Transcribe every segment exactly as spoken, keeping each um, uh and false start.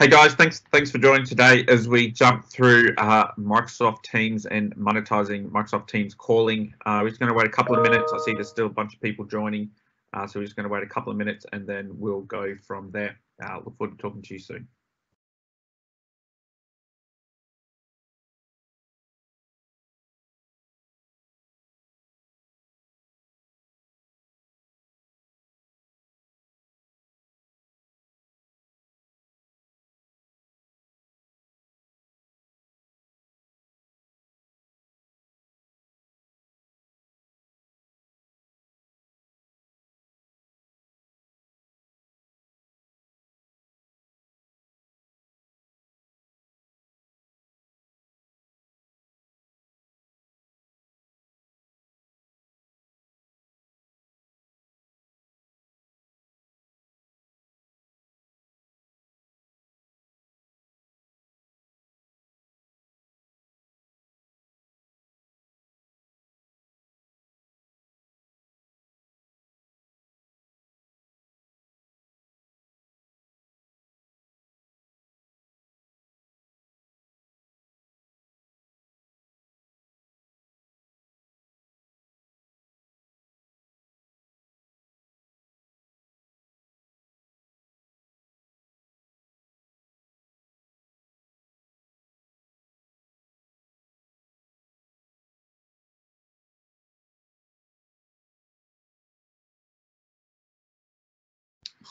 Hey guys, thanks thanks for joining today as we jump through uh, Microsoft Teams and monetizing Microsoft Teams calling. Uh, we're just going to wait a couple of minutes. I see there's still a bunch of people joining, uh, so we're just going to wait a couple of minutes and then we'll go from there. Uh, look forward to talking to you soon.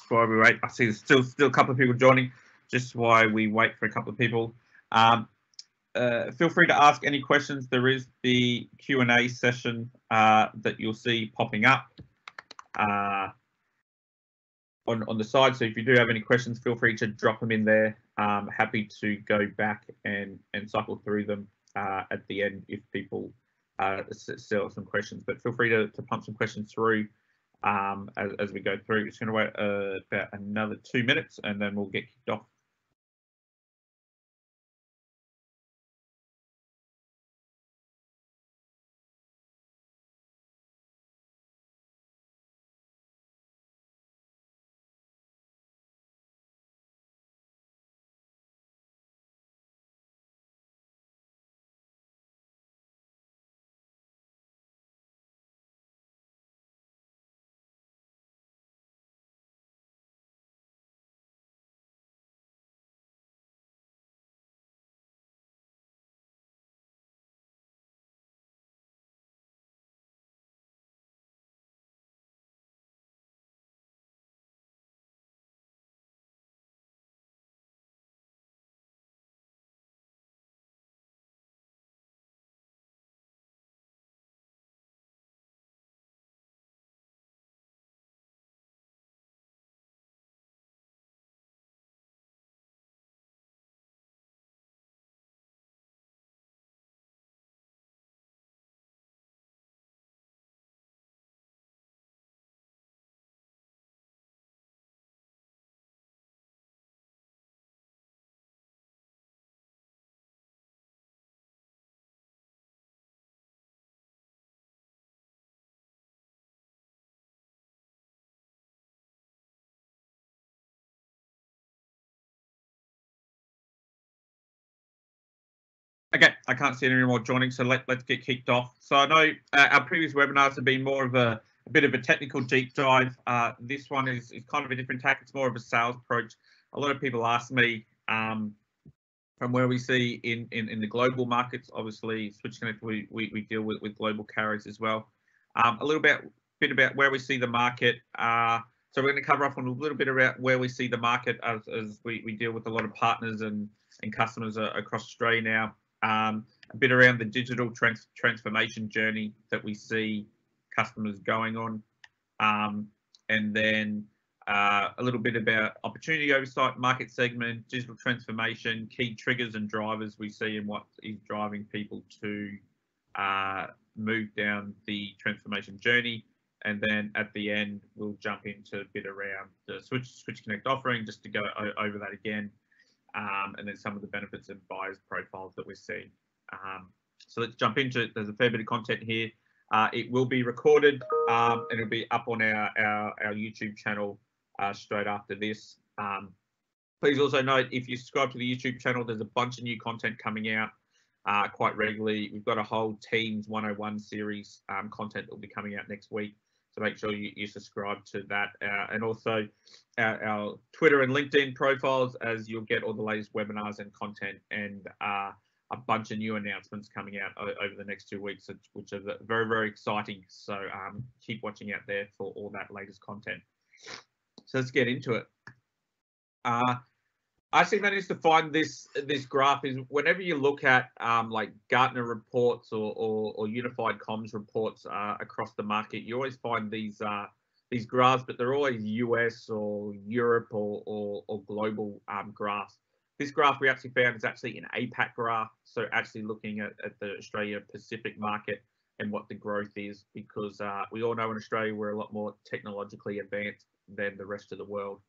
While we wait, I see there's still still a couple of people joining. Just while we wait for a couple of people, um, uh, feel free to ask any questions. There is the Q and A session uh, that you'll see popping up uh, on on the side. So if you do have any questions, feel free to drop them in there. Um, happy to go back and and cycle through them uh, at the end if people uh, still have some questions. But feel free to, to pump some questions through. Um, as, as we go through. It's going to wait uh, about another two minutes and then we'll get kicked off. Okay, I can't see any more joining, so let, let's get kicked off. So I know uh, our previous webinars have been more of a, a bit of a technical deep dive. Uh, this one is, is kind of a different tack. It's more of a sales approach. A lot of people ask me um, from where we see in, in, in the global markets. Obviously, Switch Connect, we, we, we deal with, with global carriers as well. Um, a little bit, bit about where we see the market. Uh, so we're going to cover off on a little bit about where we see the market as, as we, we deal with a lot of partners and, and customers uh, across Australia now. Um, a bit around the digital trans transformation journey that we see customers going on, um, and then uh, a little bit about opportunity oversight, market segment, digital transformation, key triggers and drivers we see, and what is driving people to uh, move down the transformation journey. And then at the end, we'll jump into a bit around the Switch, Switch Connect offering, just to go over that again. Um, and then some of the benefits and buyers profiles that we're seeing. Um, so let's jump into it. There's a fair bit of content here. Uh, it will be recorded um, and it'll be up on our, our, our YouTube channel uh, straight after this. Um, Please also note, if you subscribe to the YouTube channel, there's a bunch of new content coming out uh, quite regularly. We've got a whole Teams one oh one series um, content that will be coming out next week. So make sure you, you subscribe to that. Uh, and also our, our Twitter and LinkedIn profiles, as you'll get all the latest webinars and content, and uh, a bunch of new announcements coming out over the next two weeks, which are very, very exciting. So um, keep watching out there for all that latest content. So let's get into it. Uh, I actually managed to find this this graph is whenever you look at um, like Gartner reports or, or, or unified comms reports uh, across the market, you always find these uh, these graphs, but they're always U S or Europe or, or, or global um, graphs. This graph we actually found is actually an A PAC graph, so actually looking at, at the Australia Pacific market and what the growth is, because uh, we all know in Australia we're a lot more technologically advanced than the rest of the world.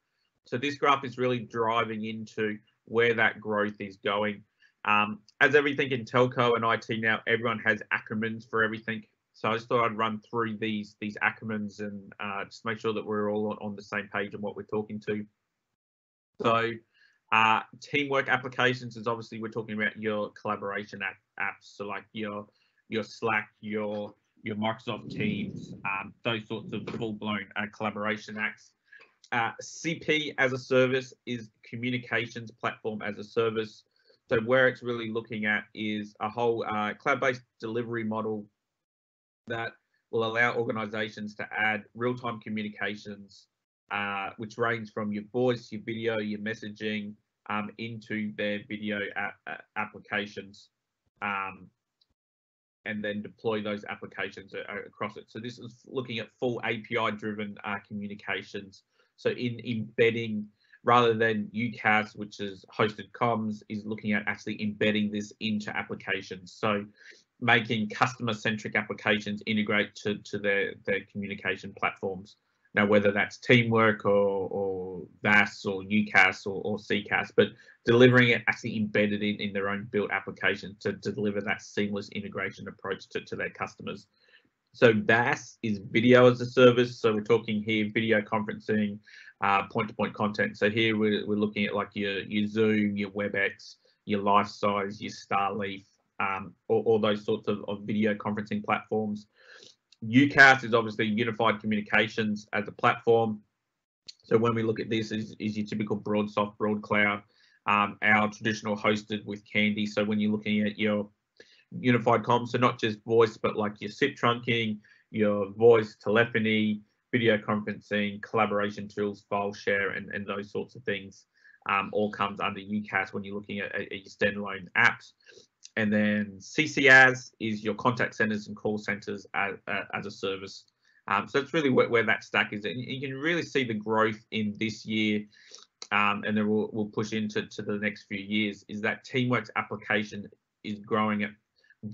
So this graph is really driving into where that growth is going. Um, as everything in telco and I T now, everyone has acronyms for everything. So I just thought I'd run through these, these acronyms and uh, just make sure that we're all on, on the same page on what we're talking to. So uh, teamwork applications is obviously we're talking about your collaboration app, apps. So like your, your Slack, your, your Microsoft Teams, um, those sorts of full-blown uh, collaboration apps. Uh, C P as a service is communications platform as a service. So where it's really looking at is a whole uh, cloud-based delivery model that will allow organizations to add real-time communications, uh, which range from your voice, your video, your messaging um, into their video app, uh, applications um, and then deploy those applications across it. So this is looking at full A P I-driven uh, communications. So in embedding, rather than UCaaS, which is hosted comms, is looking at actually embedding this into applications. So making customer-centric applications integrate to, to their, their communication platforms. Now, whether that's teamwork or, or VaaS or UCaaS or, or CCaaS, but delivering it actually embedded in, in their own built application to, to deliver that seamless integration approach to, to their customers. So VaaS is video as a service. So we're talking here video conferencing, uh, point-to-point content. So here we're, we're looking at like your, your Zoom, your WebEx, your LifeSize, your Starleaf, um, all, all those sorts of, of video conferencing platforms. UCaaS is obviously unified communications as a platform. So when we look at this, is, is your typical BroadSoft, BroadCloud, um, our traditional hosted with Candy. So when you're looking at your unified comms, so not just voice, but like your S I P trunking, your voice telephony, video conferencing, collaboration tools, file share, and, and those sorts of things um, all comes under UCaaS when you're looking at, at your standalone apps. And then C C A S is your contact centers and call centers as, as a service. Um, so that's really where, where that stack is. And you can really see the growth in this year. Um, and then we'll, we'll push into to the next few years is that TeamWorks application is growing at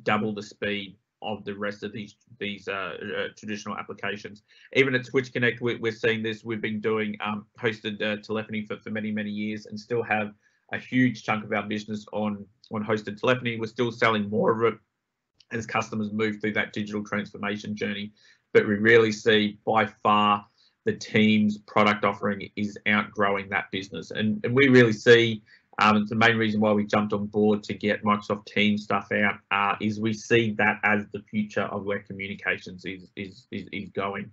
double the speed of the rest of these these uh, uh, traditional applications. Even at Switch Connect, we're, we're seeing this. We've been doing um, hosted uh, telephony for, for many, many years and still have a huge chunk of our business on, on hosted telephony. We're still selling more of it as customers move through that digital transformation journey. But we really see by far the Teams product offering is outgrowing that business. And, and we really see Um, it's the main reason why we jumped on board to get Microsoft Teams stuff out uh, is we see that as the future of where communications is is is, is going,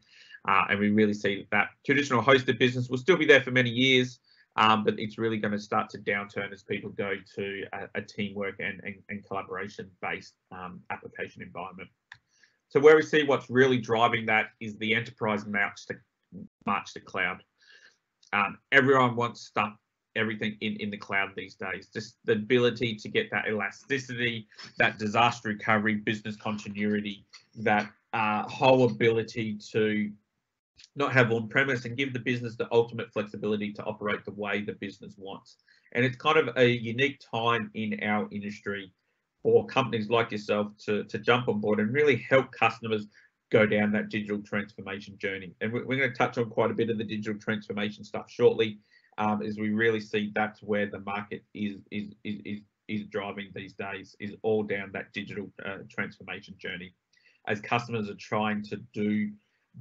uh, and we really see that, that traditional hosted business will still be there for many years, um, but it's really going to start to downturn as people go to a, a teamwork and, and, and collaboration-based um, application environment. So where we see what's really driving that is the enterprise march to march to cloud. Um, everyone wants stuff. Everything in, in the cloud these days, just the ability to get that elasticity, that disaster recovery, business continuity, that uh, whole ability to not have on-premise and give the business the ultimate flexibility to operate the way the business wants. And it's kind of a unique time in our industry for companies like yourself to, to jump on board and really help customers go down that digital transformation journey. And we're, we're going to touch on quite a bit of the digital transformation stuff shortly. Um, is we really see that's where the market is is is is, is driving these days, is all down that digital uh, transformation journey, as customers are trying to do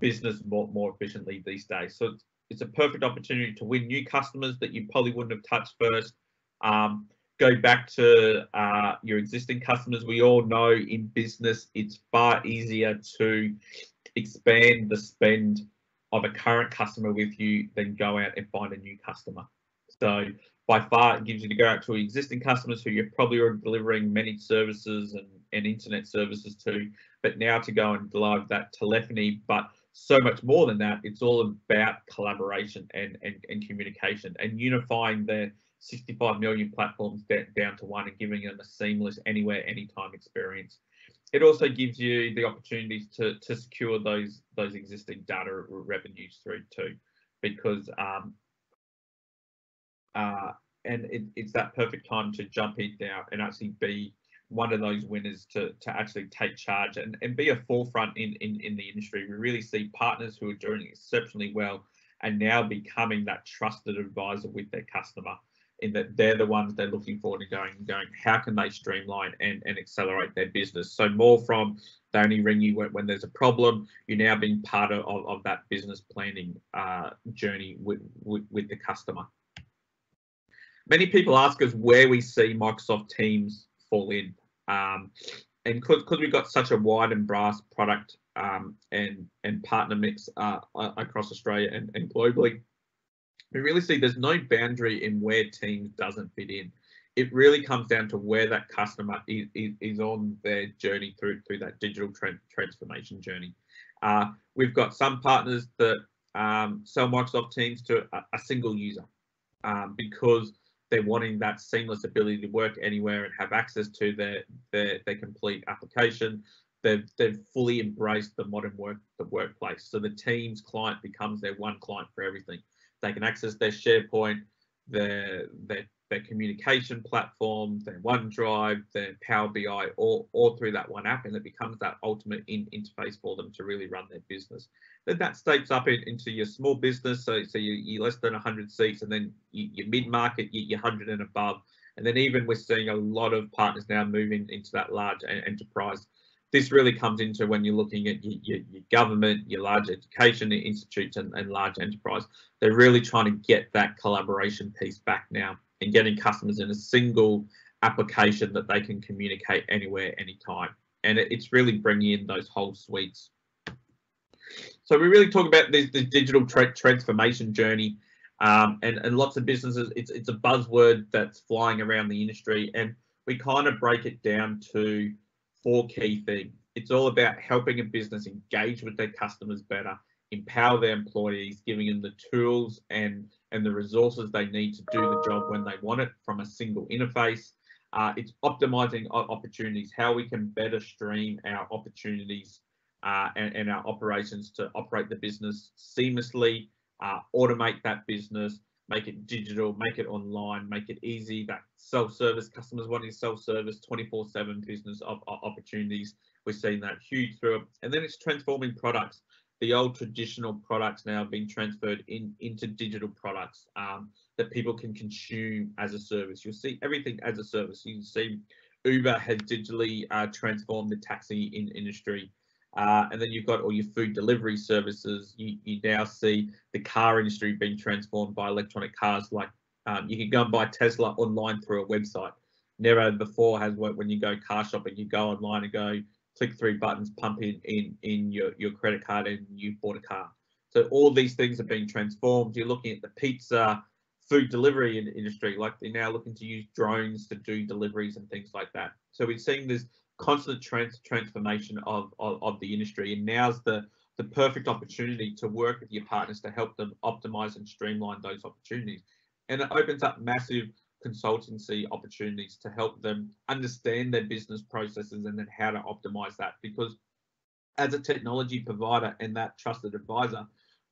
business more more efficiently these days. So It's a perfect opportunity to win new customers that you probably wouldn't have touched first. Um, go back to uh, your existing customers. We all know in business, it's far easier to expand the spend of a current customer with you than go out and find a new customer. So by far, it gives you to go out to existing customers who you're probably already delivering managed services and, and internet services to, but now to go and deliver that telephony, but so much more than that, it's all about collaboration and, and, and communication and unifying the sixty-five million platforms down to one and giving them a seamless anywhere, anytime experience. It also gives you the opportunities to, to secure those, those existing data revenues through too, because um, uh, and it, it's that perfect time to jump in now and actually be one of those winners to, to actually take charge and, and be a forefront in, in, in the industry. We really see partners who are doing exceptionally well and now becoming that trusted advisor with their customer, in that they're the ones they're looking forward to going and going, how can they streamline and, and accelerate their business? So more from they only ring you when, when there's a problem, you're now being part of, of, of that business planning uh, journey with, with, with the customer. Many people ask us where we see Microsoft Teams fall in. Um, and because we've got such a wide and vast product um, and, and partner mix uh, across Australia and, and globally, we really see there's no boundary in where Teams doesn't fit in. It really comes down to where that customer is, is, is on their journey through, through that digital tra transformation journey. Uh, we've got some partners that um, sell Microsoft Teams to a, a single user um, because they're wanting that seamless ability to work anywhere and have access to their, their, their complete application. They've, they've fully embraced the modern work, the workplace. So the Teams client becomes their one client for everything. They can access their SharePoint, their, their, their communication platform, their OneDrive, their Power B I, all, all through that one app, and it becomes that ultimate in interface for them to really run their business. Then that steps up in, into your small business, so, so you, you're less than one hundred seats, and then you, your mid-market, you, you're one hundred and above. And then even we're seeing a lot of partners now moving into that large enterprise. This really comes into when you're looking at your, your, your government, your large education institutes and, and large enterprise. They're really trying to get that collaboration piece back now and getting customers in a single application that they can communicate anywhere, anytime. And it, it's really bringing in those whole suites. So we really talk about this, this digital tra transformation journey um, and, and lots of businesses. It's, it's a buzzword that's flying around the industry, and we kind of break it down to four key things. It's all about helping a business engage with their customers better, empower their employees, giving them the tools and, and the resources they need to do the job when they want it from a single interface. Uh, it's optimizing opportunities, how we can better stream our opportunities uh, and, and our operations to operate the business seamlessly, uh, automate that business, make it digital, make it online, make it easy, that self-service, customers wanting self-service, twenty-four seven business op opportunities. We're seeing that huge through it. And then it's transforming products. The old traditional products now have been transferred in, into digital products um, that people can consume as a service. You'll see everything as a service. You can see Uber has digitally uh, transformed the taxi in industry. Uh, and then you've got all your food delivery services. You, you now see the car industry being transformed by electronic cars. Like um, you can go and buy Tesla online through a website. Never before has worked when you go car shopping, you go online and go click three buttons, pump in in, in your, your credit card, and you've bought a car. So all these things are being transformed. You're looking at the pizza, food delivery in industry. Like they're now looking to use drones to do deliveries and things like that. So we're seeing this constant trans transformation of, of, of the industry, and now's the, the perfect opportunity to work with your partners to help them optimize and streamline those opportunities. And it opens up massive consultancy opportunities to help them understand their business processes and then how to optimize that, because as a technology provider and that trusted advisor,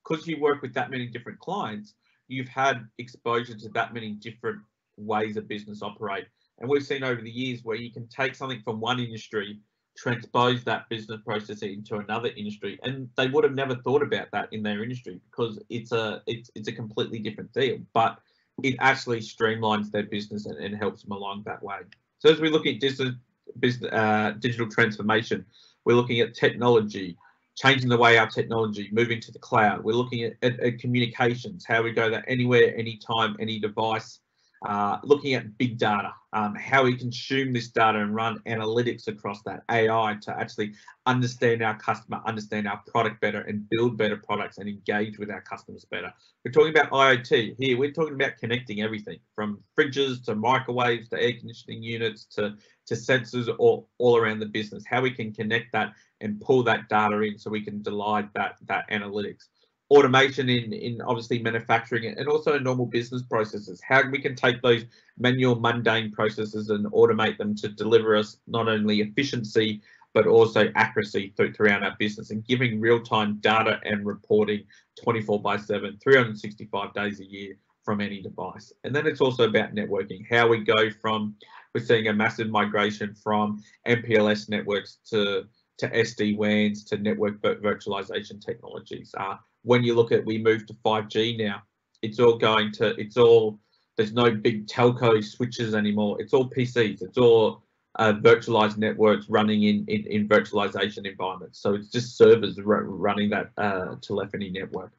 because you work with that many different clients, you've had exposure to that many different ways a business operate. And we've seen over the years where you can take something from one industry, transpose that business process into another industry, and they would have never thought about that in their industry because it's a it's it's a completely different deal, but it actually streamlines their business and, and helps them along that way. So as we look at business, business uh, digital transformation, we're looking at technology, changing the way our technology, moving to the cloud. We're looking at, at, at communications, how we go there anywhere, anytime, any device. Uh, looking at big data, um, how we consume this data and run analytics across that, A I to actually understand our customer, understand our product better and build better products and engage with our customers better. We're talking about IoT here. We're talking about connecting everything from fridges to microwaves to air conditioning units to, to sensors all, all around the business, how we can connect that and pull that data in so we can delight that, that analytics. Automation in, in obviously manufacturing and also in normal business processes, how we can take those manual mundane processes and automate them to deliver us not only efficiency, but also accuracy th throughout our business and giving real-time data and reporting twenty-four by seven, three hundred sixty-five days a year from any device. And then it's also about networking, how we go from, we're seeing a massive migration from M P L S networks to, to S D WANs, to network virtualization technologies. Uh, When you look at, we move to five G now, it's all going to, it's all, there's no big telco switches anymore. It's all P Cs, it's all uh, virtualized networks running in, in, in virtualization environments. So it's just servers running that uh, telephony network.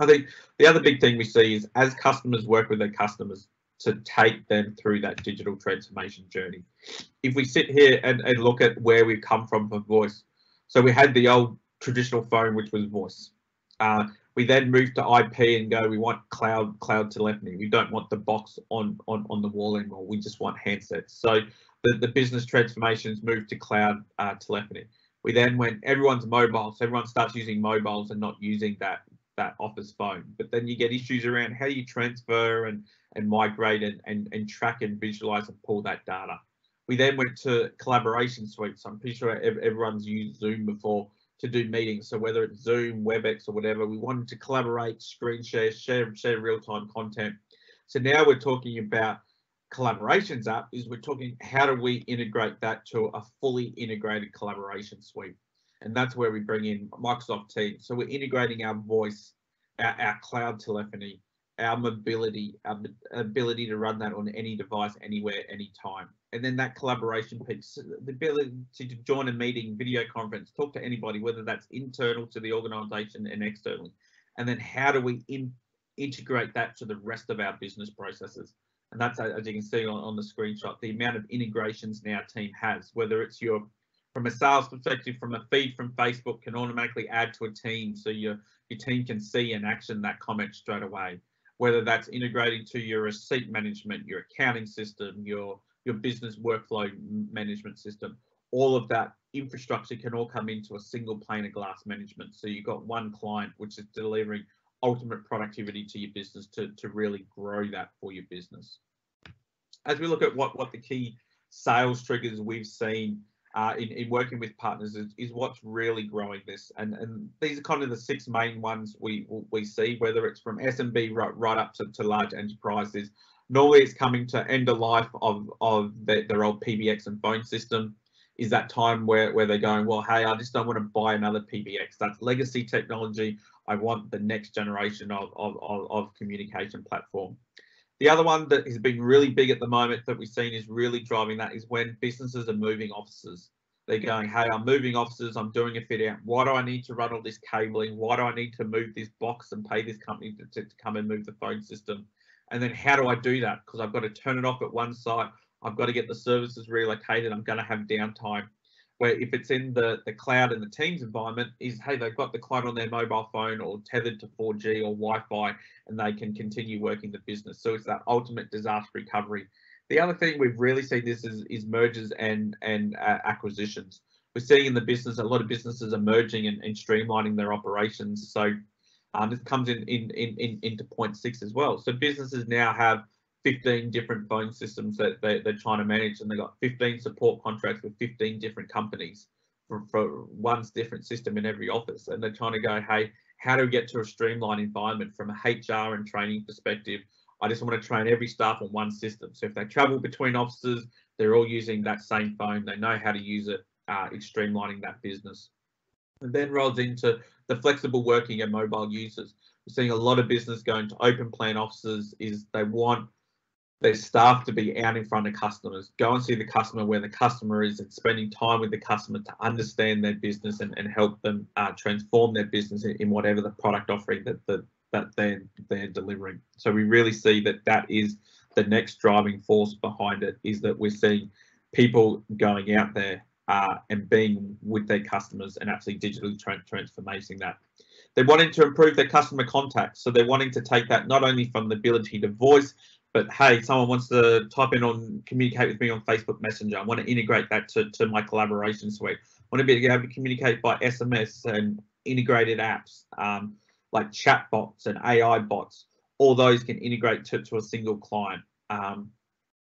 I think the other big thing we see is as customers work with their customers to take them through that digital transformation journey. If we sit here and, and look at where we've come from for voice. So we had the old traditional phone, which was voice. Uh, we then move to I P and go, we want cloud cloud telephony. We don't want the box on, on, on the wall anymore. We just want handsets. So the, the business transformations moved to cloud uh, telephony. We then went, everyone's mobile, so everyone starts using mobiles and not using that, that office phone. But then you get issues around how you transfer and, and migrate and, and, and track and visualize and pull that data. We then went to collaboration suites. I'm pretty sure everyone's used Zoom before to do meetings. So whether it's Zoom, WebEx or whatever, we wanted to collaborate, screen share, share, share real-time content. So now we're talking about collaborations app is we're talking, how do we integrate that to a fully integrated collaboration suite? And that's where we bring in Microsoft Teams. So we're integrating our voice, our, our cloud telephony, our mobility, our ability to run that on any device, anywhere, anytime. And then that collaboration piece, the ability to join a meeting, video conference, talk to anybody, whether that's internal to the organization and externally. And then how do we in integrate that to the rest of our business processes? And that's, as you can see on, on the screenshot, the amount of integrations now team has, whether it's your, from a sales perspective, from a feed from Facebook can automatically add to a team. So your, your team can see and action that comment straight away, whether that's integrating to your receipt management, your accounting system, your your business workflow management system, all of that infrastructure can all come into a single pane of glass management. So you've got one client, which is delivering ultimate productivity to your business to, to really grow that for your business. As we look at what, what the key sales triggers we've seen uh, in, in working with partners is, is what's really growing this. And, and these are kind of the six main ones we, we see, whether it's from S M B right, right up to, to large enterprises. Normally it's coming to end of life of, of their, their old P B X and phone system, is that time where, where they're going, well, hey, I just don't want to buy another P B X. That's legacy technology. I want the next generation of, of, of, of communication platform. The other one that has been really big at the moment that we've seen is really driving that is when businesses are moving offices. They're going, hey, I'm moving offices, I'm doing a fit out. Why do I need to run all this cabling? Why do I need to move this box and pay this company to, to, to come and move the phone system? And then how do I do that? Because I've got to turn it off at one site. I've got to get the services relocated. I'm going to have downtime. Where if it's in the, the cloud and the Teams environment is, hey, they've got the client on their mobile phone or tethered to four G or Wi-Fi, and they can continue working the business. So it's that ultimate disaster recovery. The other thing we've really seen this is, is mergers and, and uh, acquisitions. We're seeing in the business, a lot of businesses are merging and, and streamlining their operations. So Um, this comes in, in, in, in into point six as well. So businesses now have fifteen different phone systems that they, they're trying to manage, and they've got fifteen support contracts with fifteen different companies for, for one's different system in every office. And they're trying to go, hey, how do we get to a streamlined environment from a H R and training perspective? I just want to train every staff on one system. So if they travel between offices, they're all using that same phone. They know how to use it. Uh, it's streamlining that business. And then rolls into the flexible working and mobile users. We're seeing a lot of business going to open plan offices is they want their staff to be out in front of customers. Go and see the customer where the customer is and spending time with the customer to understand their business and, and help them uh, transform their business in, in whatever the product offering that the, that they're, they're delivering. So we really see that that is the next driving force behind it, is that we're seeing people going out there uh, and being with their customers and actually digitally tra transforming that. They're wanting to improve their customer contact. So they're wanting to take that not only from the ability to voice, but hey, someone wants to type in on, communicate with me on Facebook Messenger. I want to integrate that to, to my collaboration suite. I want to be able to communicate by S M S and integrated apps um, like chat bots and A I bots. All those can integrate to, to a single client. Um,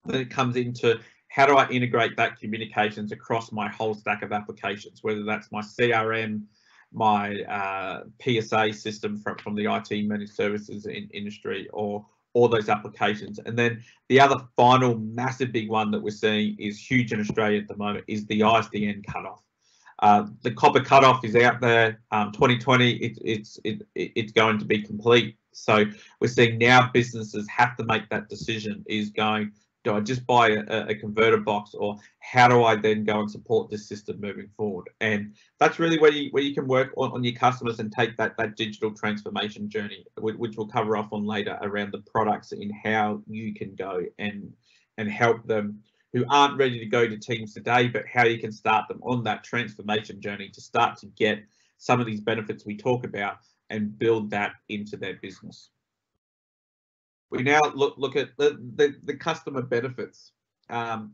then it comes into, how do I integrate that communications across my whole stack of applications, whether that's my C R M, my uh, P S A system from, from the I T managed services in, industry, or all those applications. And then the other final massive big one that we're seeing is huge in Australia at the moment is the I S D N cutoff. Uh, the copper cutoff is out there. Um, twenty twenty, it, it's it, it's going to be complete. So we're seeing now businesses have to make that decision, is going, do I just buy a, a converter box, or how do I then go and support this system moving forward? And that's really where you, where you can work on, on your customers and take that, that digital transformation journey, which we'll cover off on later around the products in how you can go and, and help them who aren't ready to go to Teams today, but how you can start them on that transformation journey to start to get some of these benefits we talk about and build that into their business. We now look look at the, the, the customer benefits. Um,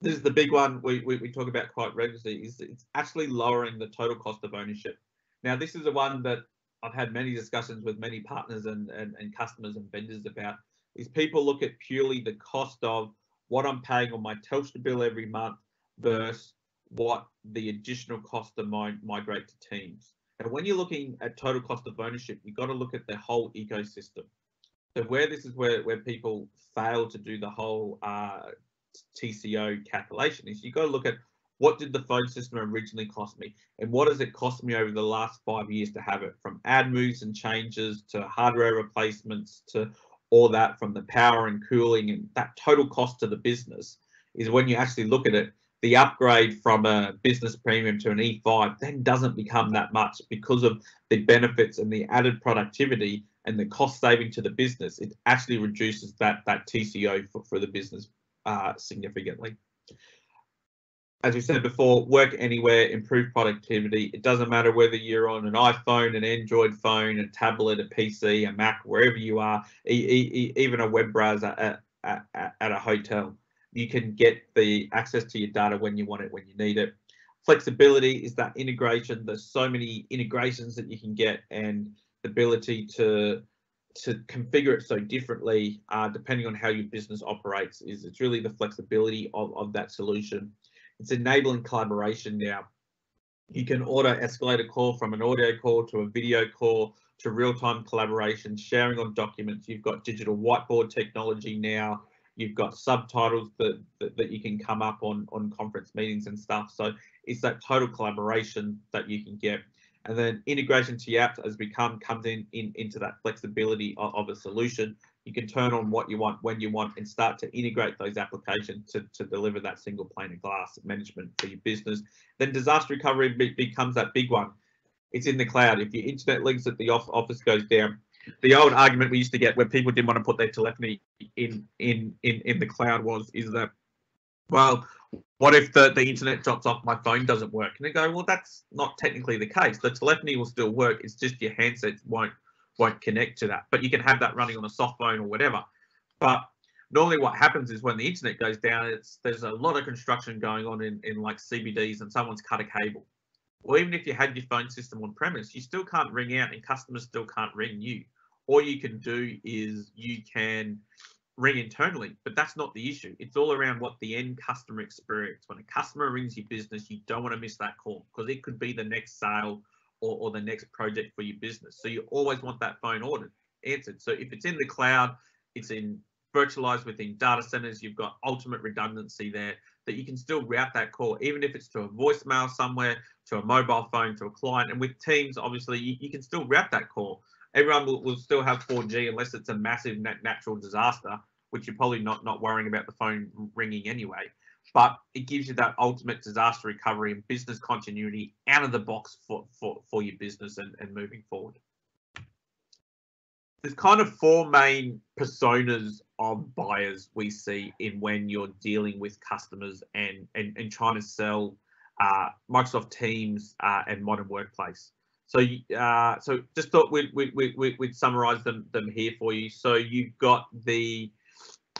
this is the big one we, we, we talk about quite regularly, is it's actually lowering the total cost of ownership. Now, this is the one that I've had many discussions with many partners and, and, and customers and vendors about, is people look at purely the cost of what I'm paying on my Telstra bill every month versus what the additional cost to migrate to Teams. And when you're looking at total cost of ownership, you've got to look at the whole ecosystem. So where this is where, where people fail to do the whole uh, T C O calculation is, you've got to look at, what did the phone system originally cost me? And what has it cost me over the last five years to have it, from ad moves and changes to hardware replacements to all that, from the power and cooling, and that total cost to the business is when you actually look at it, the upgrade from a business premium to an E five then doesn't become that much because of the benefits and the added productivity and the cost saving to the business. It actually reduces that, that T C O for, for the business uh, significantly. As we said before, work anywhere, improve productivity. It doesn't matter whether you're on an iPhone, an Android phone, a tablet, a P C, a Mac, wherever you are, e e even a web browser at, at, at a hotel. You can get the access to your data when you want it, when you need it. Flexibility is that integration. There's so many integrations that you can get, and the ability to to configure it so differently uh, depending on how your business operates, is it's really the flexibility of, of that solution. It's enabling collaboration now. You can auto escalate a call from an audio call to a video call to real-time collaboration, sharing on documents. You've got digital whiteboard technology now. You've got subtitles that, that, that you can come up on, on conference meetings and stuff. So it's that total collaboration that you can get. And then integration to apps as we come comes in, in into that flexibility of, of a solution. You can turn on what you want, when you want, and start to integrate those applications to, to deliver that single pane of glass management for your business. Then disaster recovery be, becomes that big one. It's in the cloud. If your internet links at the office goes down, the old argument we used to get where people didn't want to put their telephony in in in, in the cloud was, is that, well, what if the, the internet drops off, my phone doesn't work? And they go, well, that's not technically the case. The telephony will still work. It's just your handset won't won't connect to that. But you can have that running on a soft phone or whatever. But normally what happens is when the internet goes down, it's there's a lot of construction going on in, in like C B Ds, and someone's cut a cable. Or well, even if you had your phone system on premise, you still can't ring out, and customers still can't ring you. All you can do is you can ring internally, but that's not the issue. It's all around what the end customer experience. When a customer rings your business, you don't want to miss that call, because it could be the next sale or, or the next project for your business. So you always want that phone ordered, answered. So if it's in the cloud, it's in virtualized within data centers, you've got ultimate redundancy there that you can still route that call, even if it's to a voicemail somewhere, to a mobile phone, to a client. And with Teams, obviously, you, you can still route that call. Everyone will, will still have four G unless it's a massive nat natural disaster, which you're probably not not worrying about the phone ringing anyway. But it gives you that ultimate disaster recovery and business continuity out of the box for, for, for your business and, and moving forward. There's kind of four main personas of buyers we see in when you're dealing with customers and, and, and trying to sell uh, Microsoft Teams uh, and Modern Workplace. So, uh, so just thought we'd, we'd, we'd, we'd summarise them, them here for you. So you've got the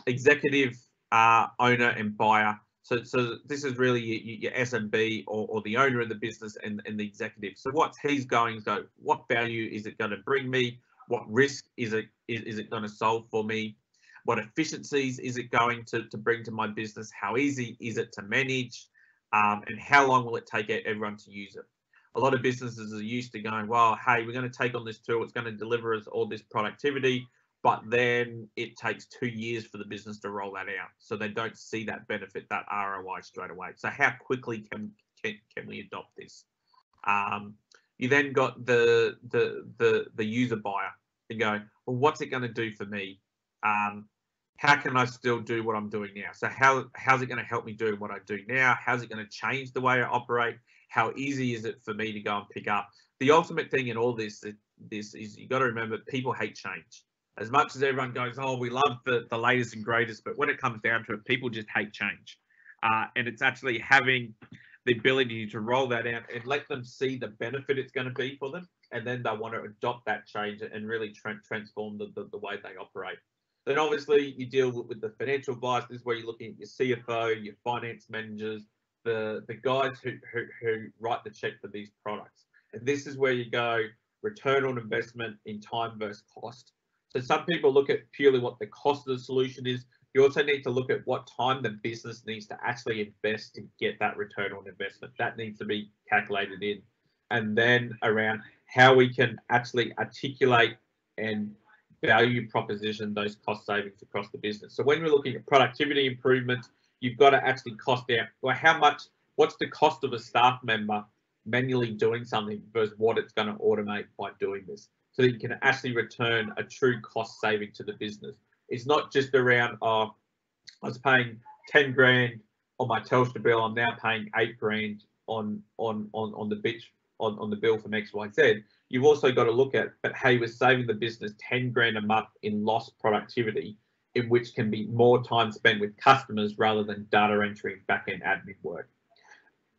executive, uh, owner and buyer. So, so this is really your, your S M B or, or the owner of the business and, and the executive. So what he's going to go, what value is it going to bring me? What risk is it, is, is it going to solve for me? What efficiencies is it going to, to bring to my business? How easy is it to manage? Um, and how long will it take everyone to use it? A lot of businesses are used to going, well, hey, we're going to take on this tool. It's going to deliver us all this productivity, but then it takes two years for the business to roll that out. So they don't see that benefit, that R O I straight away. So how quickly can can, can we adopt this? Um, you then got the, the, the, the user buyer and go, well, what's it going to do for me? Um, how can I still do what I'm doing now? So how, how's it going to help me do what I do now? How's it going to change the way I operate? How easy is it for me to go and pick up? The ultimate thing in all this, this is you got to remember people hate change. As much as everyone goes, oh, we love the, the latest and greatest, but when it comes down to it, people just hate change. Uh, and it's actually having the ability to roll that out and let them see the benefit it's going to be for them. And then they want to adopt that change and really tra transform the, the, the way they operate. Then obviously you deal with, with the financial advice. This is where you're looking at your C F O, your finance managers, the, the guys who, who, who write the check for these products. And this is where you go return on investment in time versus cost. So some people look at purely what the cost of the solution is. You also need to look at what time the business needs to actually invest to get that return on investment. That needs to be calculated in. And then around how we can actually articulate and value proposition those cost savings across the business. So when we're looking at productivity improvements, you've got to actually cost out, well, how much, what's the cost of a staff member manually doing something versus what it's going to automate by doing this. So that you can actually return a true cost saving to the business. It's not just around, oh, I was paying ten grand on my Telstra bill, I'm now paying eight grand on on on, on the bitch on, on the bill from X Y Z. You've also got to look at, but hey, we're saving the business ten grand a month in lost productivity, in which can be more time spent with customers rather than data entry and back-end admin work.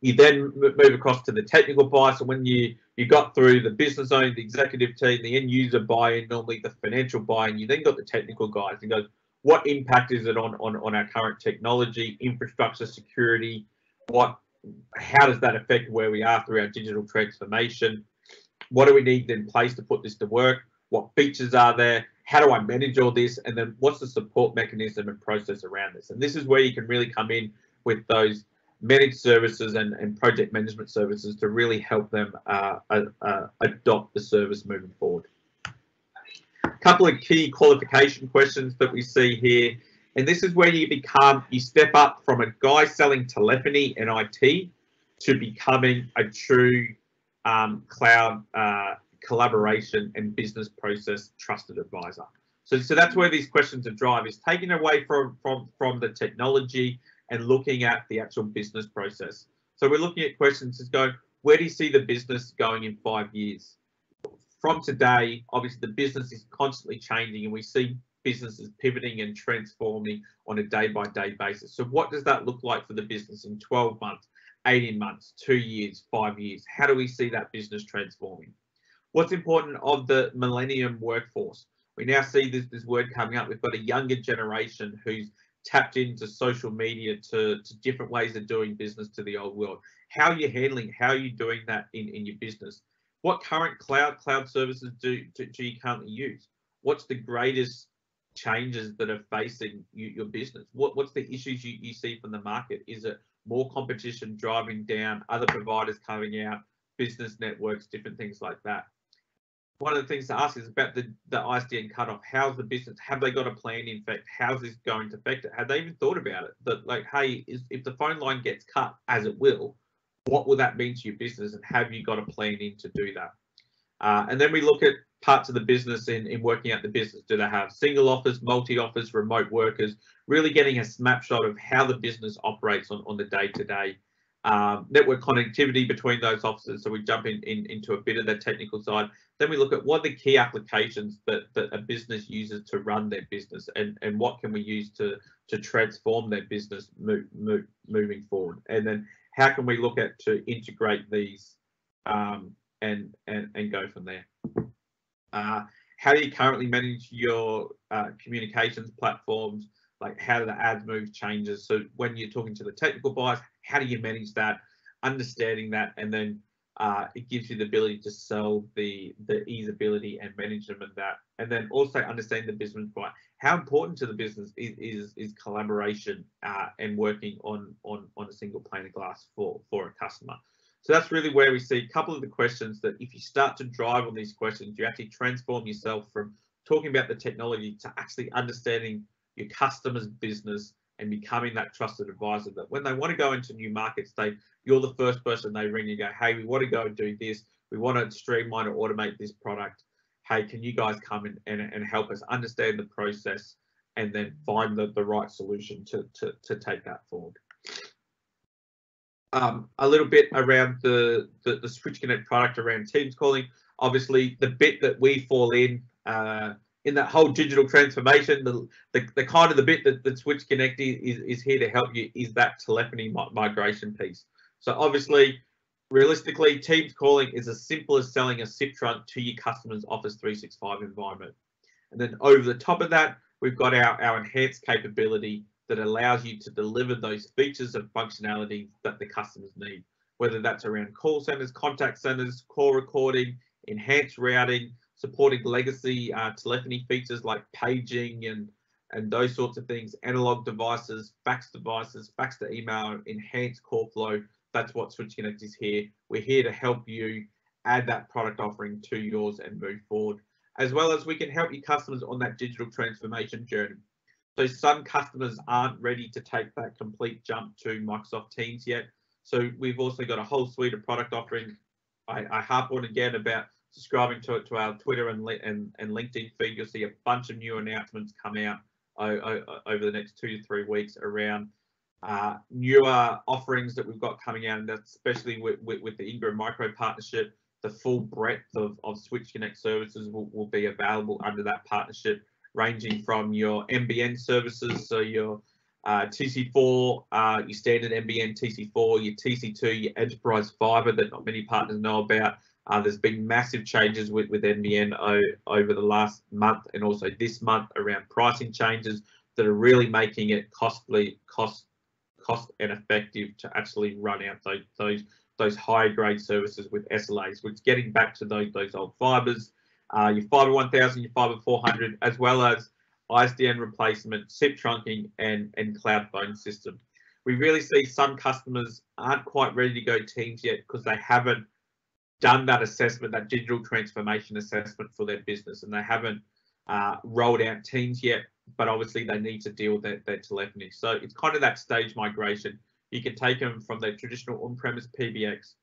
You then move across to the technical buy. So when you, you got through the business owner, the executive team, the end user buy-in, normally the financial buy-in, you then got the technical guys and goes, what impact is it on, on, on our current technology, infrastructure, security? What, how does that affect where we are through our digital transformation? What do we need in place to put this to work? What features are there? How do I manage all this? And then what's the support mechanism and process around this? And this is where you can really come in with those managed services and, and project management services to really help them uh, uh, adopt the service moving forward. A couple of key qualification questions that we see here. And this is where you become, you step up from a guy selling telephony and I T to becoming a true um, cloud uh, collaboration and business process trusted advisor. So, so that's where these questions are drive is taking away from, from, from the technology and looking at the actual business process. So we're looking at questions as going, where do you see the business going in five years? From today, obviously the business is constantly changing and we see businesses pivoting and transforming on a day-by-day basis. So what does that look like for the business in twelve months, eighteen months, two years, five years? How do we see that business transforming? What's important of the millennium workforce? We now see this, this word coming up. We've got a younger generation who's tapped into social media to, to different ways of doing business to the old world. How are you handling, how are you doing that in, in your business? What current cloud cloud services do, do, do you currently use? What's the greatest changes that are facing you, your business? What, what's the issues you, you see from the market? Is it more competition driving down, other providers coming out, business networks, different things like that? One of the things to ask is about the, the I S D N cutoff. How's the business? Have they got a plan in fact? How's this going to affect it? Have they even thought about it? That like, hey, is, if the phone line gets cut, as it will, what will that mean to your business? And have you got a plan in to do that? Uh, and then we look at parts of the business in, in working out the business. Do they have single office, multi-office, remote workers? Really getting a snapshot of how the business operates on, on the day-to-day. Um, network connectivity between those offices. So we jump in, in into a bit of the technical side. Then we look at what are the key applications that, that a business uses to run their business, and, and what can we use to, to transform their business move, move, moving forward. And then how can we look at to integrate these um, and, and, and go from there. Uh, how do you currently manage your uh, communications platforms? Like, how do the ads move, changes? So when you're talking to the technical buyers, how do you manage that? Understanding that, and then uh, it gives you the ability to sell the the easeability and management of that. And then also understanding the business buyer. How important to the business is is, is collaboration uh, and working on on on a single pane of glass for for a customer. So that's really where we see a couple of the questions that if you start to drive on these questions, you actually transform yourself from talking about the technology to actually understanding your customer's business and becoming that trusted advisor that when they want to go into new markets, they you're the first person they ring and go, hey, we want to go and do this. We want to streamline or automate this product. Hey, can you guys come in and, and help us understand the process and then find the, the right solution to, to, to take that forward? Um, a little bit around the, the, the Switch Connect product around Teams calling. Obviously, the bit that we fall in, uh, in that whole digital transformation, the, the, the kind of the bit that, that Switch Connect is, is here to help you is that telephony migration piece. So obviously, realistically, Teams calling is as simple as selling a S I P trunk to your customer's Office three sixty-five environment. And then over the top of that, we've got our, our enhanced capability that allows you to deliver those features and functionality that the customers need, whether that's around call centers, contact centers, call recording, enhanced routing, supporting legacy uh, telephony features like paging and, and those sorts of things, analog devices, fax devices, fax to email, enhanced call flow. That's what Switch Connect is here. We're here to help you add that product offering to yours and move forward, as well as we can help your customers on that digital transformation journey. So some customers aren't ready to take that complete jump to Microsoft Teams yet. So we've also got a whole suite of product offerings. I, I harp on again about subscribing to it to our Twitter and, and, and LinkedIn feed. You'll see a bunch of new announcements come out uh, over the next two to three weeks around uh, newer offerings that we've got coming out, and that's especially with, with, with the Ingram Micro partnership. The full breadth of, of Switch Connect services will, will be available under that partnership, ranging from your N B N services, so your uh, T C four, uh, your standard N B N T C four, your T C two, your enterprise fibre that not many partners know about. Uh, there's been massive changes with, with N B N o over the last month and also this month around pricing changes that are really making it costly, cost, cost and effective to actually run out those those, those higher grade services with S L As, which getting back to those those old fibres. Uh, your Fibre one thousand, your Fibre four hundred, as well as I S D N replacement, S I P trunking, and, and cloud phone system. We really see some customers aren't quite ready to go Teams yet because they haven't done that assessment, that digital transformation assessment for their business, and they haven't uh, rolled out Teams yet, but obviously they need to deal with their, their telephony. So it's kind of that stage migration. You can take them from their traditional on-premise P B X,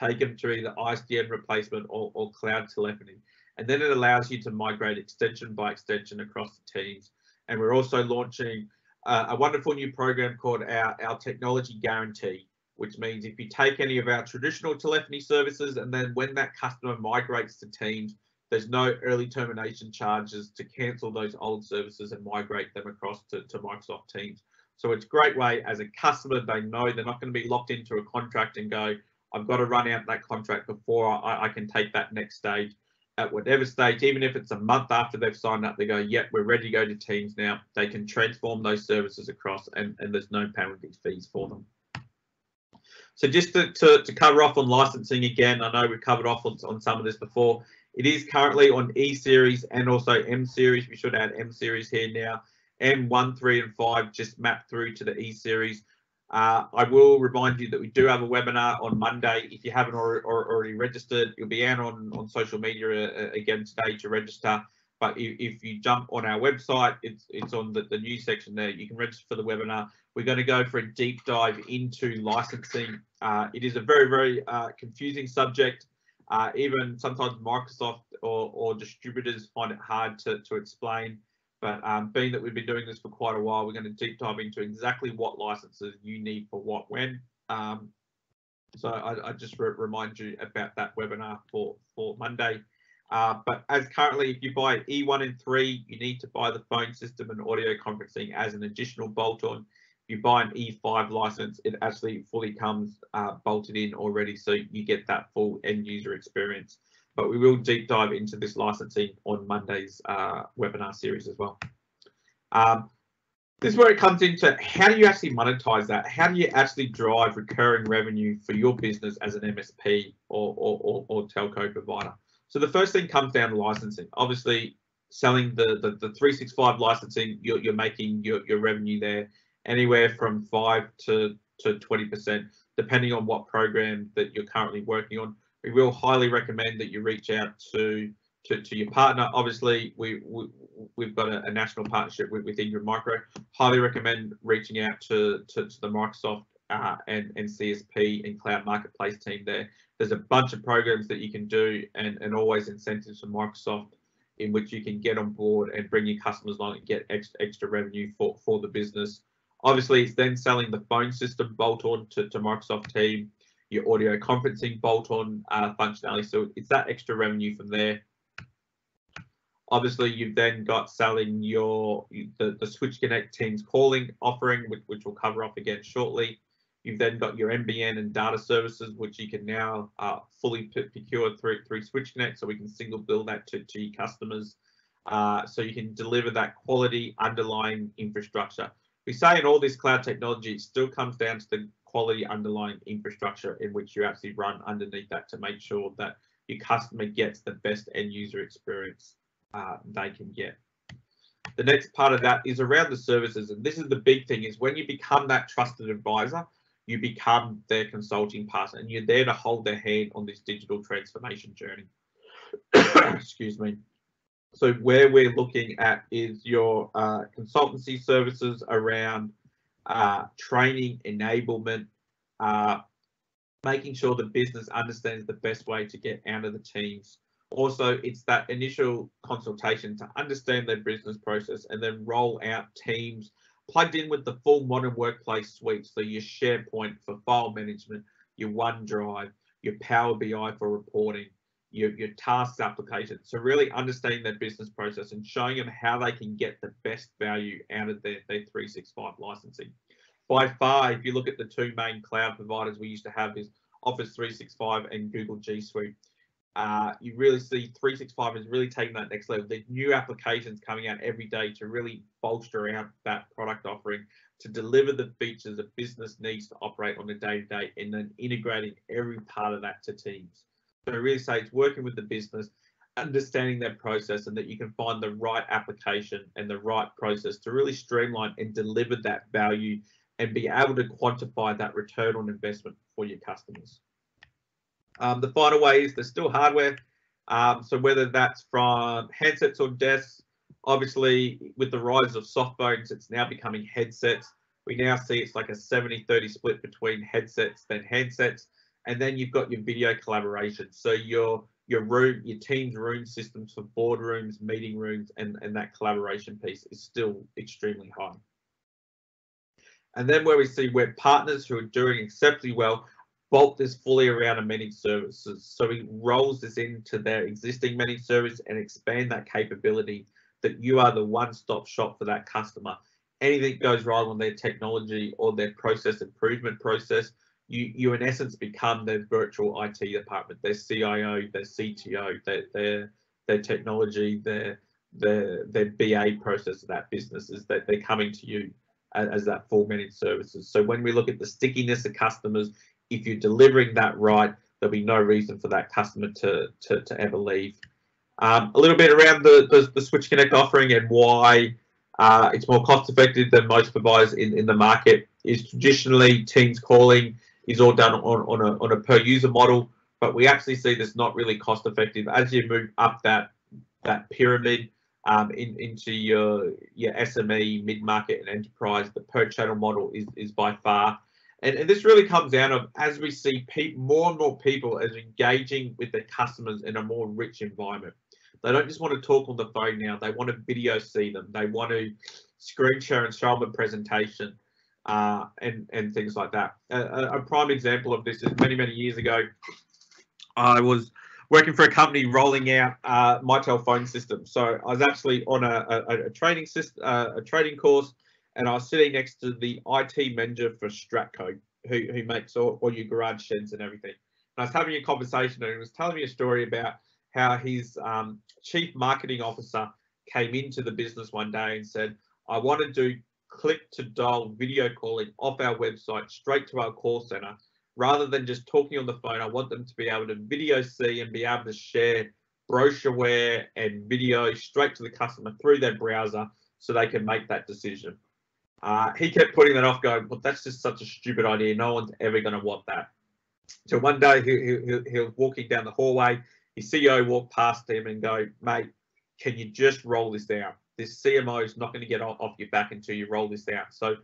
take them to either I S D N replacement or, or cloud telephony. And then it allows you to migrate extension by extension across the teams. And we're also launching uh, a wonderful new program called our, our Technology Guarantee, which means if you take any of our traditional telephony services and then when that customer migrates to Teams, there's no early termination charges to cancel those old services and migrate them across to, to Microsoft Teams. So it's a great way as a customer, they know they're not going to be locked into a contract and go, I've got to run out that contract before I, I can take that next stage. At whatever stage, even if it's a month after they've signed up, they go, yep, we're ready to go to Teams now. They can transform those services across and, and there's no penalty fees for them. So just to, to, to cover off on licensing again, I know we've covered off on, on some of this before. It is currently on E series and also M series. We should add M series here now. M one, three and five just map through to the E series. Uh, I will remind you that we do have a webinar on Monday. If you haven't or, or already registered, you'll be out on, on social media uh, again today to register. But if, if you jump on our website, it's, it's on the, the news section there. You can register for the webinar. We're going to go for a deep dive into licensing. Uh, it is a very, very uh, confusing subject. Uh, even sometimes Microsoft or, or distributors find it hard to, to explain. But um, being that we've been doing this for quite a while, we're going to deep dive into exactly what licenses you need for what when. Um, so I, I just re remind you about that webinar for, for Monday. Uh, but as currently, if you buy E one and three, you need to buy the phone system and audio conferencing as an additional bolt-on. If you buy an E five license, it actually fully comes uh, bolted in already, so you get that full end user experience. But we will deep dive into this licensing on Monday's uh, webinar series as well. Um, this is where it comes into how do you actually monetize that? How do you actually drive recurring revenue for your business as an M S P or, or, or, or telco provider? So the first thing comes down to licensing. Obviously, selling the, the, the three sixty-five licensing, you're, you're making your, your revenue there anywhere from five to twenty percent, depending on what program that you're currently working on. We will highly recommend that you reach out to, to, to your partner. Obviously, we, we, we've got a, a national partnership with, with Ingram Micro. Highly recommend reaching out to, to, to the Microsoft uh, and, and C S P and Cloud Marketplace team there. There's a bunch of programs that you can do and, and always incentives from Microsoft in which you can get on board and bring your customers along and get extra, extra revenue for, for the business. Obviously, it's then selling the phone system bolt-on to, to Microsoft team, your audio conferencing bolt-on uh, functionality, so it's that extra revenue from there. Obviously, you've then got selling your the, the Switch Connect Teams calling offering, which, which we'll cover off again shortly. You've then got your N B N and data services, which you can now uh, fully procure through, through Switch Connect, so we can single bill that to, to your customers, uh, so you can deliver that quality underlying infrastructure. We say in all this cloud technology, it still comes down to the quality underlying infrastructure in which you actually run underneath that to make sure that your customer gets the best end user experience uh, they can get. The next part of that is around the services, and this is the big thing, is when you become that trusted advisor, you become their consulting partner and you're there to hold their hand on this digital transformation journey. Excuse me. So where we're looking at is your uh, consultancy services around uh, training, enablement, uh, making sure the business understands the best way to get out of the teams. Also, it's that initial consultation to understand their business process and then roll out teams plugged in with the full modern workplace suite. So your SharePoint for file management, your OneDrive, your Power B I for reporting, Your, your tasks application. So really understanding their business process and showing them how they can get the best value out of their, their three sixty-five licensing. By far, if you look at the two main cloud providers we used to have is Office three sixty-five and Google G Suite. Uh, you really see three sixty-five is really taking that next level. There's new applications coming out every day to really bolster out that product offering to deliver the features a business needs to operate on a day-to-day and then integrating every part of that to teams. So really say it's working with the business, understanding their process, and that you can find the right application and the right process to really streamline and deliver that value and be able to quantify that return on investment for your customers. Um, the final way is there's still hardware. Um, so whether that's from handsets or desks, obviously with the rise of soft phones, it's now becoming headsets. We now see it's like a seventy thirty split between headsets than handsets. And then you've got your video collaboration. So your your room, your team's room systems for boardrooms, meeting rooms, and, and that collaboration piece is still extremely high. And then where we see where partners who are doing exceptionally well, bolt this fully around a managed services. So it rolls this into their existing managed service and expand that capability that you are the one-stop shop for that customer. Anything goes wrong on their technology or their process improvement process, You, you in essence become their virtual I T department, their C I O, their C T O, their their, their technology, their, their their B A process of that business is that they're coming to you as, as that full managed services. So when we look at the stickiness of customers, if you're delivering that right, there'll be no reason for that customer to to, to ever leave. Um, a little bit around the, the the Switch Connect offering and why uh, it's more cost effective than most providers in in the market is traditionally Teams calling is all done on, on, a, on a per user model, but we actually see this not really cost effective. As you move up that that pyramid um, in, into your, your S M E, mid-market and enterprise, the per channel model is, is by far And, and this really comes out of, as we see pe- more and more people as engaging with their customers in a more rich environment. They don't just want to talk on the phone now. They want to video see them. They want to screen share and show them a presentation uh, and, and things like that. A, a prime example of this is many, many years ago, I was working for a company rolling out uh, my telephone system. So I was actually on a, a, a training system, uh, a training course, and I was sitting next to the I T manager for Stratco, who, who makes all, all your garage sheds and everything. And I was having a conversation, and he was telling me a story about how his um, chief marketing officer came into the business one day and said, I want to do click to dial video calling off our website straight to our call center. Rather than just talking on the phone, I want them to be able to video see and be able to share brochureware and video straight to the customer through their browser so they can make that decision. Uh, he kept putting that off, going, well, that's just such a stupid idea. No one's ever going to want that. So one day he, he, he was walking down the hallway. His C E O walked past him and go, mate, can you just roll this down? This C M O is not going to get off your back until you roll this down. So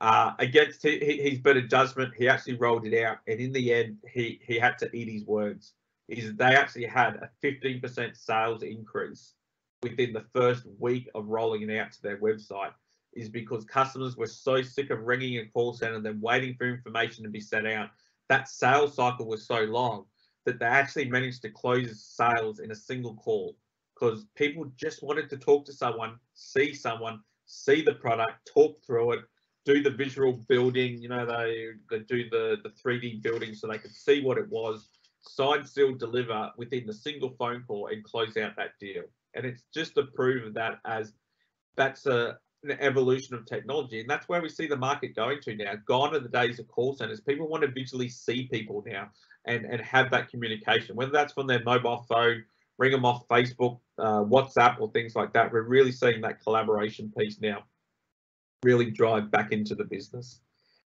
uh, against his, his better judgment, he actually rolled it out. And in the end, he, he had to eat his words. Is they actually had a fifteen percent sales increase within the first week of rolling it out to their website, is because customers were so sick of ringing a call center and then waiting for information to be sent out. That sales cycle was so long that they actually managed to close sales in a single call, because people just wanted to talk to someone, see someone, see the product, talk through it, do the visual building. You know, they, they do the, the three D building so they could see what it was, sign, seal, deliver within the single phone call and close out that deal. And it's just to prove that as that's a, an evolution of technology. And that's where we see the market going to now. Gone are the days of call centers. People want to visually see people now and, and have that communication, whether that's from their mobile phone, ring them off Facebook, uh, WhatsApp, or things like that. We're really seeing that collaboration piece now really drive back into the business.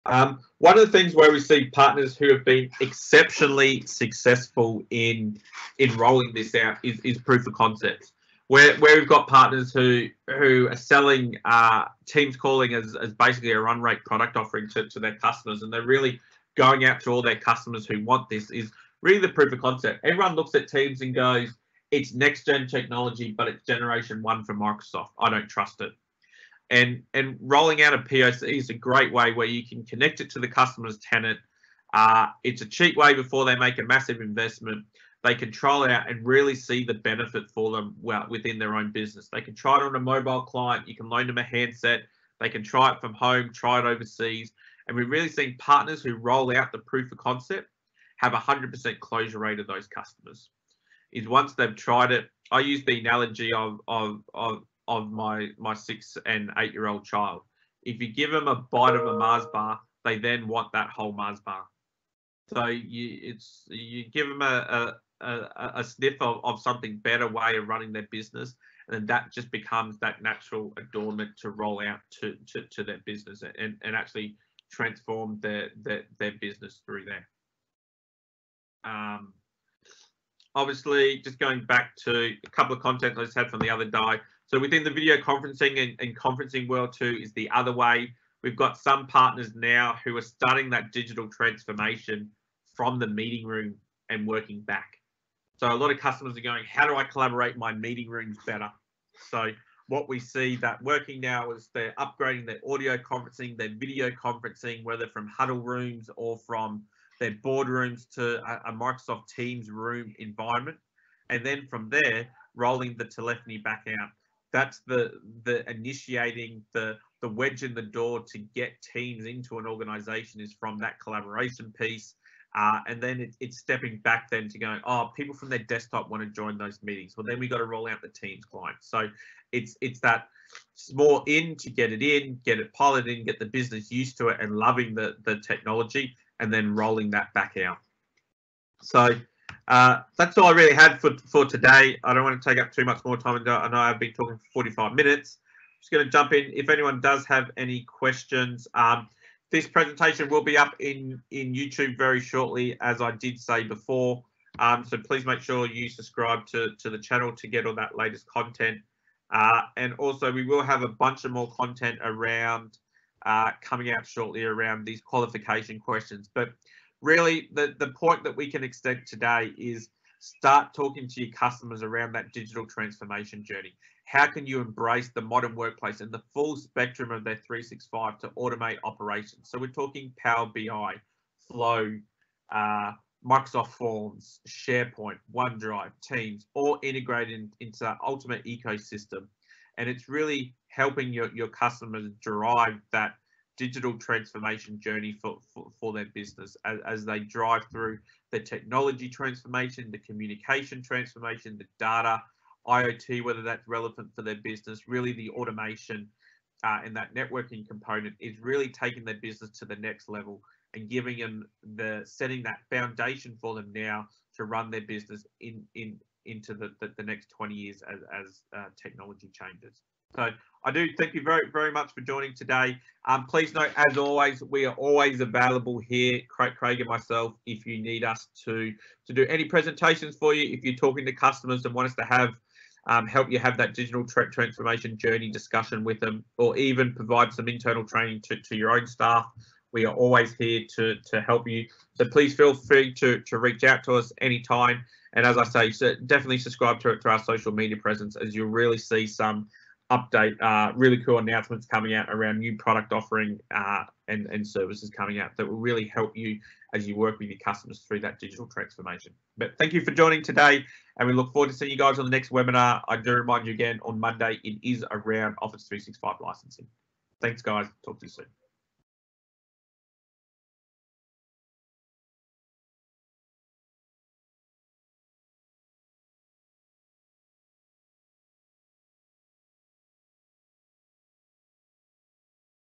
Um, one of the things where we see partners who have been exceptionally successful in, in rolling this out is, is proof of concept. Where, where we've got partners who who are selling uh, Teams calling as, as basically a run rate product offering to, to their customers, and they're really going out to all their customers who want this, is really the proof of concept. Everyone looks at Teams and goes, it's next gen technology, but it's generation one from Microsoft. I don't trust it. And, and rolling out a P O C is a great way where you can connect it to the customer's tenant. Uh, it's a cheap way before they make a massive investment. They can trial it out and really see the benefit for them well within their own business. They can try it on a mobile client. You can loan them a handset. They can try it from home, try it overseas. And we're really seeing partners who roll out the proof of concept have one hundred percent closure rate of those customers. Is once they've tried it, I use the analogy of, of, of, of my, my six and eight-year-old child. If you give them a bite of a Mars bar, they then want that whole Mars bar. So you, it's, you give them a... a A, a sniff of, of something better way of running their business, and then that just becomes that natural adornment to roll out to to, to their business and, and actually transform their, their their business through there. Um, obviously, just going back to a couple of content I just had from the other day. So within the video conferencing and, and conferencing world too is the other way. We've got some partners now who are starting that digital transformation from the meeting room and working back. So a lot of customers are going, how do I collaborate my meeting rooms better? So what we see that working now is they're upgrading their audio conferencing, their video conferencing, whether from huddle rooms or from their boardrooms to a, a Microsoft Teams room environment. And then from there, rolling the telephony back out. That's the, the initiating, the, the wedge in the door to get teams into an organization is from that collaboration piece. Uh, and then it, it's stepping back then to going, oh, people from their desktop want to join those meetings. Well, then we got to roll out the Teams client. So it's it's that small in to get it in, get it piloted in, get the business used to it and loving the, the technology, and then rolling that back out. So uh, that's all I really had for, for today. I don't want to take up too much more time. I know I've been talking for forty-five minutes. I'm just going to jump in. If anyone does have any questions, um, this presentation will be up in, in YouTube very shortly, as I did say before. Um, so please make sure you subscribe to, to the channel to get all that latest content. Uh, and also we will have a bunch of more content around uh, coming out shortly around these qualification questions. But really, the, the point that we can extend today is start talking to your customers around that digital transformation journey. How can you embrace the modern workplace and the full spectrum of their three sixty-five to automate operations? So we're talking Power B I, Flow, uh, Microsoft Forms, SharePoint, OneDrive, Teams, all integrated in, into that ultimate ecosystem. And it's really helping your, your customers drive that digital transformation journey for, for, for their business as, as they drive through the technology transformation, the communication transformation, the data, I O T, whether that's relevant for their business, really the automation uh, and that networking component is really taking their business to the next level and giving them the, setting that foundation for them now to run their business in, in into the, the, the next twenty years as, as uh, technology changes. So I do thank you very, very much for joining today. Um, please note, as always, we are always available here, Craig, Craig and myself, if you need us to, to do any presentations for you, if you're talking to customers and want us to have um, help you have that digital tra transformation journey discussion with them, or even provide some internal training to, to your own staff. We are always here to, to help you. So please feel free to, to reach out to us anytime. And as I say, so definitely subscribe to, to our social media presence, as you'll really see some update, uh, really cool announcements coming out around new product offering uh, and, and services coming out that will really help you as you work with your customers through that digital transformation. But thank you for joining today, and we look forward to seeing you guys on the next webinar. I do remind you again, on Monday, it is around Office three sixty-five licensing. Thanks, guys. Talk to you soon.